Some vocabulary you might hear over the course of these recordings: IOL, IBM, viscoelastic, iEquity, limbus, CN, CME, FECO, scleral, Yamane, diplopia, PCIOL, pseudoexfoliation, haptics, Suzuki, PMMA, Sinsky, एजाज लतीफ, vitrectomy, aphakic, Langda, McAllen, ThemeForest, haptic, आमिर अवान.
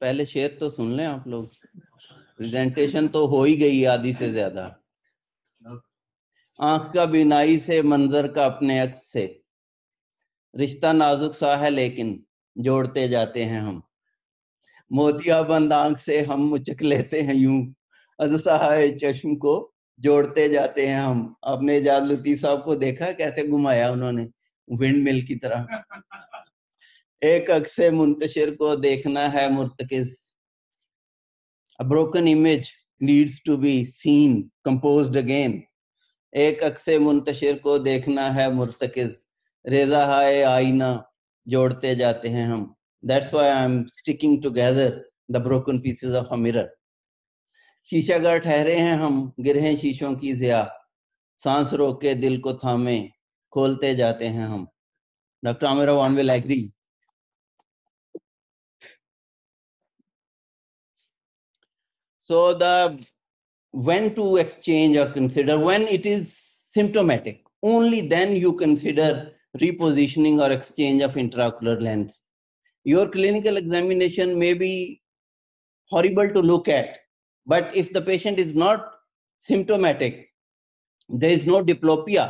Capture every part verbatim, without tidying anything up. पहले शेयर तो सुन लें आप लोग, प्रेजेंटेशन तो हो ही गई आधी से ज्यादा। आंख का बिनाई से मंजर का अपने अक्स से, रिश्ता नाजुक सा है लेकिन जोड़ते जाते हैं हम, मोतियाबंद आंख से हम मुचक लेते हैं यूं, अज़साए चश्म को जोड़ते जाते हैं हम। आपने एजाज लतीफ साहब को देखा कैसे घुमाया उन्होंने विंड मिल की तरह। एक अक्से मुंतशिर को देखना है मुर्तकिज, a broken image needs to be seen composed again. एक अक्से मुंतशिर को देखना है मुर्तकिज, रेजा हाय आईना जोड़ते जाते हैं हम। That's why I am sticking together the broken pieces of a mirror. शीशागर ठहरे हैं हम, गिरे शीशों की जिया, सांस रोके दिल को थामे खोलते जाते हैं हम। Doctor आमिर अवान will agree. So the when to exchange or consider, when it is symptomatic, only then you consider repositioning or exchange of intraocular lens. Your clinical examination may be horrible to look at, but if the patient is not symptomatic, there is no diplopia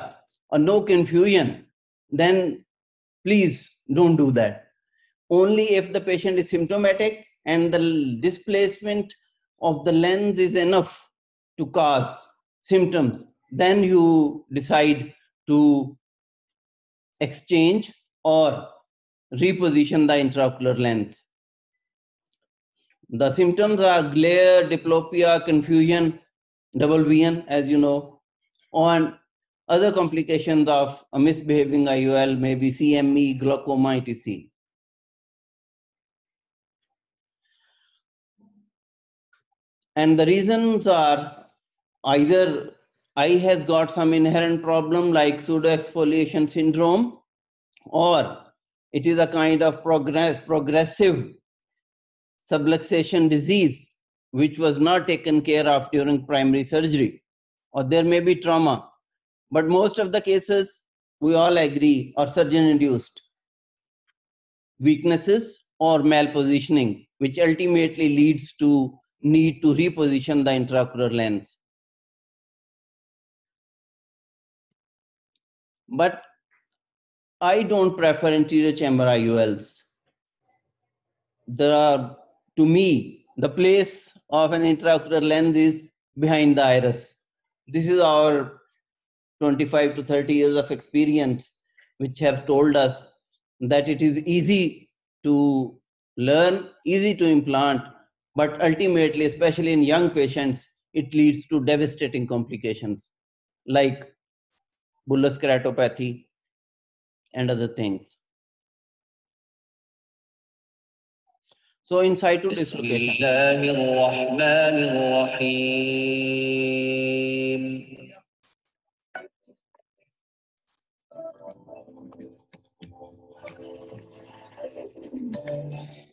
or no confusion, then please don't do that. Only if the patient is symptomatic and the displacement of the lens is enough to cause symptoms, then you decide to exchange or reposition the intraocular lens. The symptoms are glare, diplopia, confusion, double vision, as you know, on other complications of a misbehaving I O L, maybe C M E, glaucoma, et cetera. And the reasons are either eye has got some inherent problem like pseudoexfoliation syndrome, or it is a kind of progress, progressive subluxation disease which was not taken care of during primary surgery, or there may be trauma. But most of the cases, we all agree, are surgeon-induced weaknesses or malpositioning, which ultimately leads to need to reposition the intraocular lens. But I don't prefer anterior chamber I O Ls. There are, to me, the place of an intraocular lens is behind the iris. This is our twenty-five to thirty years of experience which have told us that it is easy to learn, easy to implant, but ultimately, especially in young patients, it leads to devastating complications like bullous keratopathy and other things. So, in situ dislocation. Bismillahirrahmanirrahim.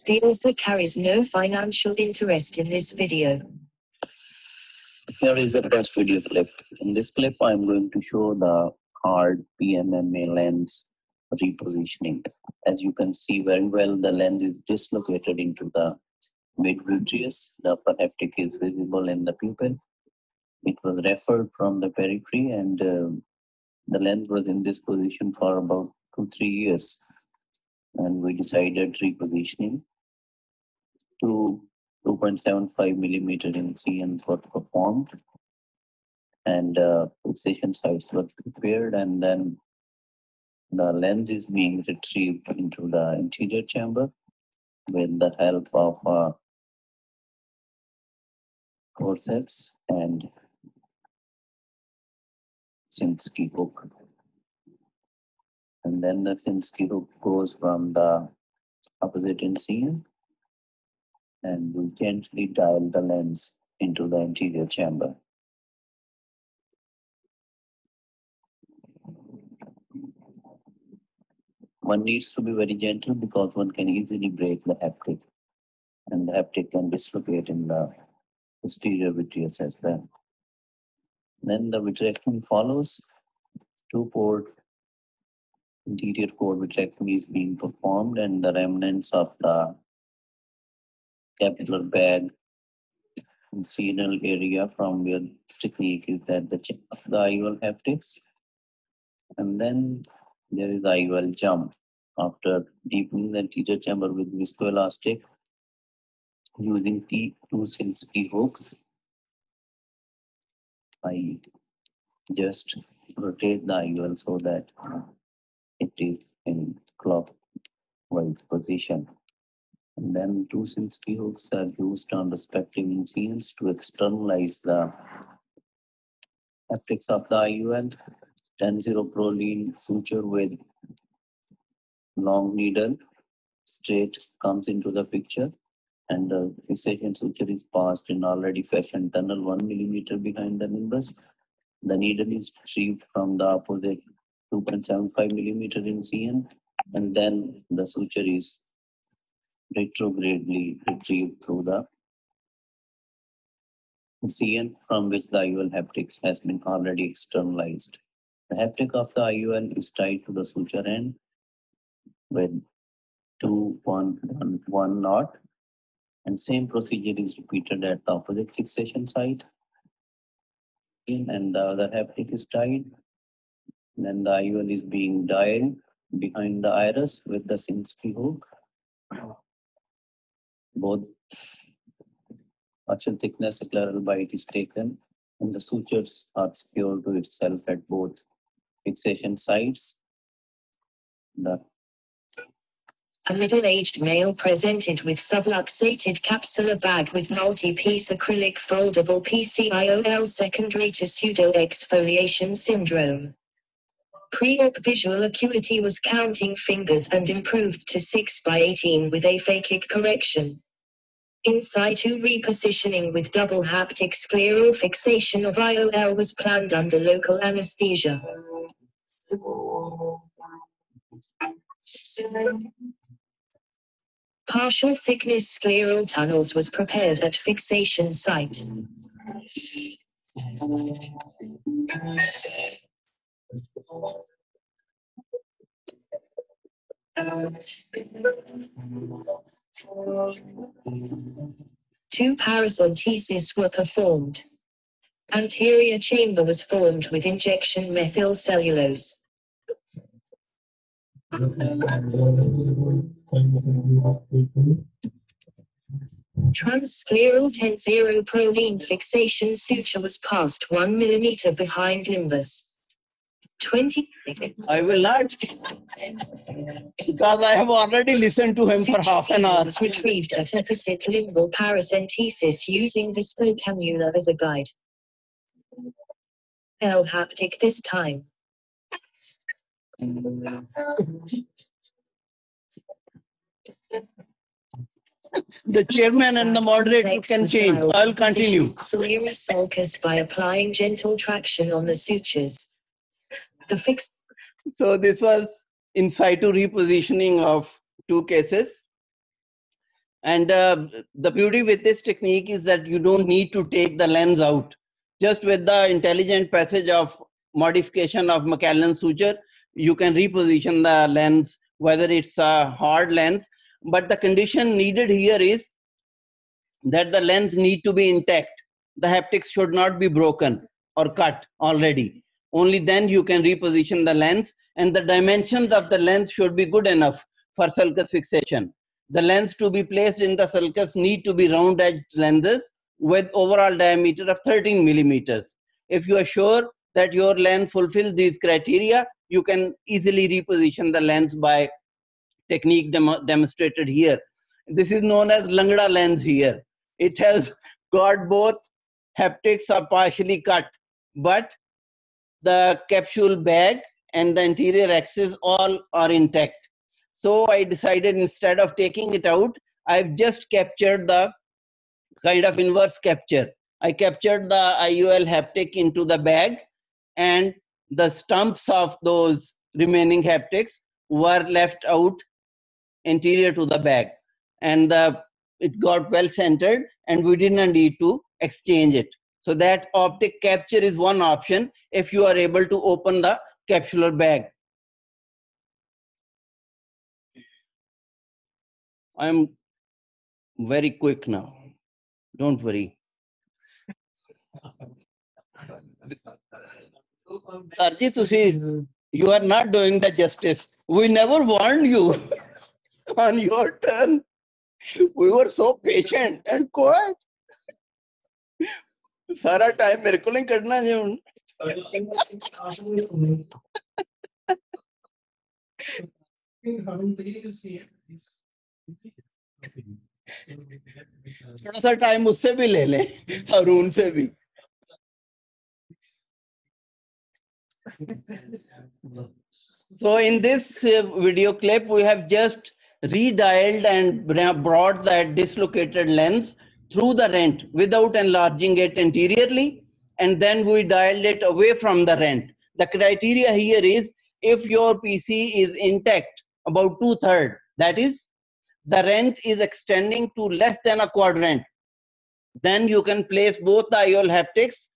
The author carries no financial interest in this video. Here is the best video clip. In this clip, I am going to show the hard P M M A lens repositioning. As you can see very well, the lens is dislocated into the midvitreous. The upper haptic is visible in the pupil. It was referred from the periphery, and uh, the lens was in this position for about two, three years. And we decided repositioning to two point seven five millimeter in C N was performed, and uh, fixation sites were prepared, and then the lens is being retrieved into the anterior chamber with the help of uh, forceps and Sinsky hook. And then the Sinsky hook goes from the opposite in C N, and we gently dial the lens into the anterior chamber. One needs to be very gentle because one can easily break the haptic, and the haptic can dislocate in the posterior vitreous as well. Then the vitrectomy follows. Two-port interior core vitrectomy is being performed, and the remnants of the capsular bag and scenal area from where this technique is that the check of the I O L haptics. And then there is I O L jump. After deepening the anterior chamber with viscoelastic using T two Sinsky hooks, I just rotate the I O L so that it is in clockwise position. And then two Sinsky hooks are used on respective incisions to externalize the haptics of the I O L. ten zero proline suture with long needle straight comes into the picture, and the fixation suture is passed in already fashioned tunnel one millimeter behind the nimbus. The needle is retrieved from the opposite two point seven five millimeter in C N, and then the suture is retrogradely retrieved through the C N, from which the I O L haptic has been already externalized. The haptic of the I O L is tied to the suture end with two point one one knot, and same procedure is repeated at the opposite fixation site. In and the other haptic is tied. Then the I O L is being dialed behind the iris with the Sinsky hook. Both partial thickness scleral bite is taken, and the sutures are secured to itself at both fixation sites. The A middle-aged male presented with subluxated capsular bag with multi-piece acrylic foldable P C I O L secondary to pseudo-exfoliation syndrome. Pre-op visual acuity was counting fingers and improved to six by eighteen with aphakic correction. In situ repositioning with double haptic scleral fixation of I O L was planned under local anesthesia. Partial thickness scleral tunnels was prepared at fixation site. Two paracenteses were performed. Anterior chamber was formed with injection methyl cellulose. Transscleral ten zero proline fixation suture was passed one millimeter behind limbus. Twenty. I will not, because I have already listened to him suture for half an hour. Was retrieved at opposite limbal paracentesis using visco cannula as a guide. L haptic this time. The chairman and the moderator can change. I'll continue. Soleus sulcus by applying gentle traction on the sutures. The fix. So this was in situ repositioning of two cases, and uh, the beauty with this technique is that you don't need to take the lens out. Just with the intelligent passage of modification of McAllen suture, you can reposition the lens, whether it's a hard lens, but the condition needed here is that the lens need to be intact. The haptics should not be broken or cut already. Only then you can reposition the lens, and the dimensions of the lens should be good enough for sulcus fixation. The lens to be placed in the sulcus need to be round-edged lenses with overall diameter of thirteen millimeters. If you are sure that your lens fulfills these criteria, you can easily reposition the lens by technique demo demonstrated here. This is known as Langda lens here. It has got both haptics are partially cut, but the capsule bag and the anterior axis all are intact. So I decided instead of taking it out, I've just captured the kind of inverse capture. I captured the I O L haptic into the bag, and the stumps of those remaining haptics were left out anterior to the bag, and the, it got well centered, and we didn't need to exchange it. So that optic capture is one option if you are able to open the capsular bag. I'm very quick now. Don't worry. Sarji, to see, you are not doing the justice. We never warned you on your turn. We were so patient and quiet. सारा time मेरे को नहीं करना है उन थोड़ा सा time उससे भी ले लें और उनसे भी So in this video clip, we have just redialed and brought that dislocated lens through the rent without enlarging it anteriorly, and then we dialed it away from the rent. The criteria here is if your P C is intact about two-thirds, that is, the rent is extending to less than a quadrant, then you can place both the I O L haptics,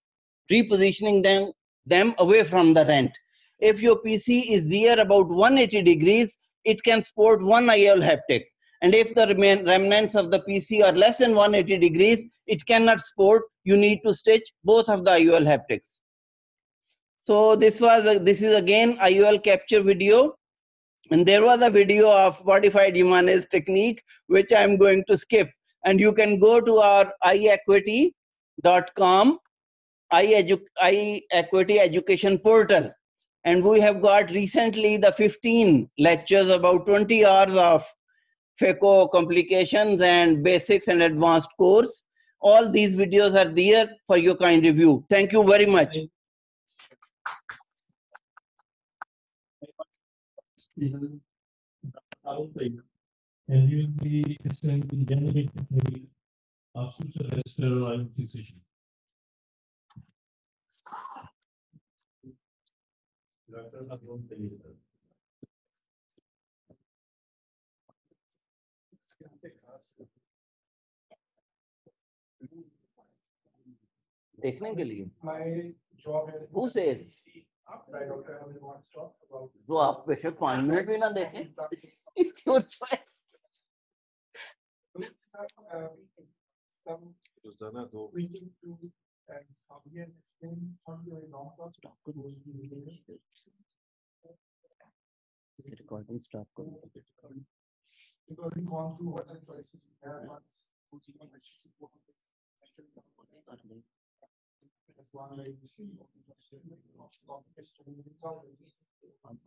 repositioning them, them away from the rent. If your P C is there about one hundred eighty degrees, it can support one I O L haptic. And if the remain remnants of the P C are less than one hundred eighty degrees, it cannot support. You need to stitch both of the I O L haptics. So this was a, this is again I O L capture video, and there was a video of modified Yamane's technique which I am going to skip. And you can go to our i equity dot com iEquity education portal, and we have got recently the fifteen lectures about twenty hours of FECO complications and basics and advanced course. All these videos are there for your kind review. Thank you very much. And you will be essentially generating the absolute sterile decision. देखने के लिए Who says? जो आप वैसे पाँच minute भी ना देखें It's your choice. Recording stop करो. Because we've gone through what the choices we have, what's even which is what we actually have to do. That's one way to see what we have to do.